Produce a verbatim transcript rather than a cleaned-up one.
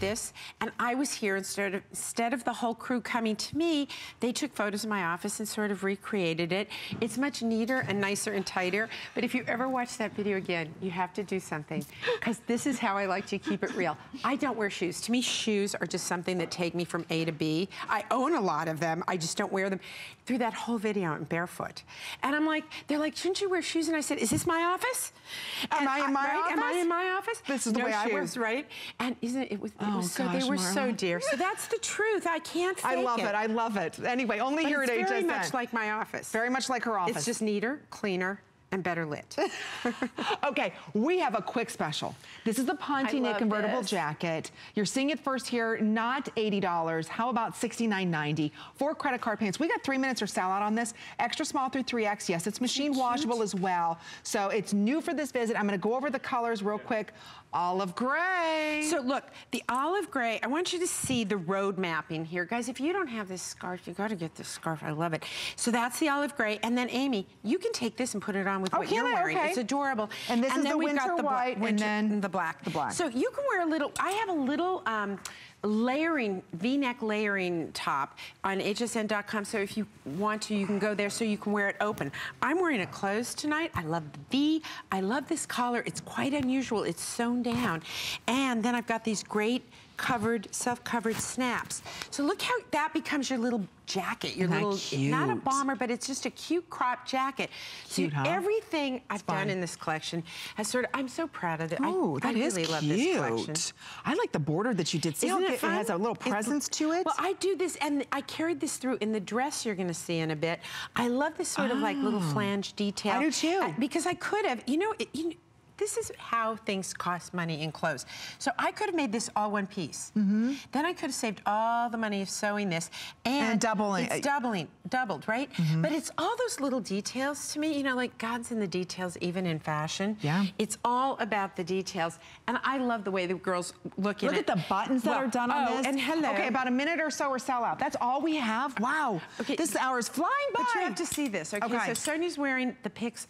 This, and I was here instead of instead of the whole crew coming to me. They took photos in my office and sort of recreated it. It's much neater and nicer and tighter, but if you ever watch that video again, you have to do something, because this is how I like to keep it real. I don't wear shoes. To me, shoes are just something that take me from A to B. I own a lot of them. I just don't wear them. Through that whole video, I'm barefoot, and I'm like, they're like, shouldn't you wear shoes? And I said, is this my office? Am I in my office? Am I in my office? This is the way I wear, right? And isn't it with Oh, so gosh, they were Marla. so dear. So that's the truth. I can't fake it. I love it. it. I love it. Anyway, only but here at H S N. It's very much like my office. Very much like her office. It's just neater, cleaner, and better lit. Okay, we have a quick special. This is the Ponte Knit Convertible Jacket. You're seeing it first here, not eighty dollars. How about sixty-nine ninety? Four credit card payments. We got three minutes or sell out on this. Extra small through three X. Yes, it's machine washable as well. So it's new for this visit. I'm gonna go over the colors real quick. Olive gray. So look, the olive gray, I want you to see the road mapping here. Guys, if you don't have this scarf, you gotta get this scarf. I love it. So that's the olive gray. And then Amy, you can take this and put it on with oh, what you're I? wearing. Okay. It's adorable. And this and is the winter got the white winter, and then the black. The black. So you can wear a little, I have a little um, layering, V-neck layering top on H S N dot com. So if you want to, you can go there so you can wear it open. I'm wearing it closed tonight. I love the V. I love this collar. It's quite unusual. It's so down. And then I've got these great covered, self-covered snaps. So look how that becomes your little jacket, your Isn't little, not a bomber, but it's just a cute crop jacket. Cute, so huh? everything I've Fun. done in this collection has sort of, I'm so proud of it. Oh, that I is really cute. Love this collection. I like the border that you did. See Isn't how it, it has a little presence it's, to it? Well, I do this, and I carried this through in the dress you're gonna see in a bit. I love this sort oh. of like little flange detail. I do too. Because I could have, you know, it, you know this is how things cost money in clothes. So I could have made this all one piece. Mm-hmm. Then I could have saved all the money of sewing this. And, and doubling. It's doubling, doubled, right? Mm-hmm. But it's all those little details to me, you know, like God's in the details, even in fashion. Yeah. It's all about the details. And I love the way the girls look in Look it. at the buttons that well, are done oh, on this. and hello. Okay, about a minute or so or sell out. That's all we have. Wow. Okay. This hour is flying by. But you have to see this, okay? okay. So Sonya's wearing the pics.